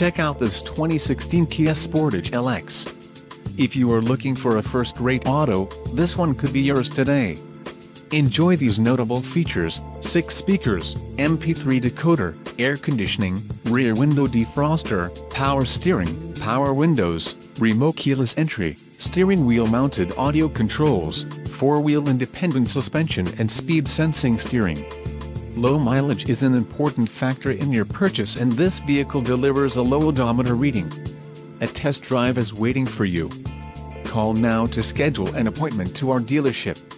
Check out this 2016 Kia Sportage LX. If you are looking for a first-rate auto, this one could be yours today. Enjoy these notable features: 6 speakers, MP3 decoder, air conditioning, rear window defroster, power steering, power windows, remote keyless entry, steering wheel mounted audio controls, 4-wheel independent suspension and speed sensing steering. Low mileage is an important factor in your purchase, and this vehicle delivers a low odometer reading. A test drive is waiting for you. Call now to schedule an appointment to our dealership.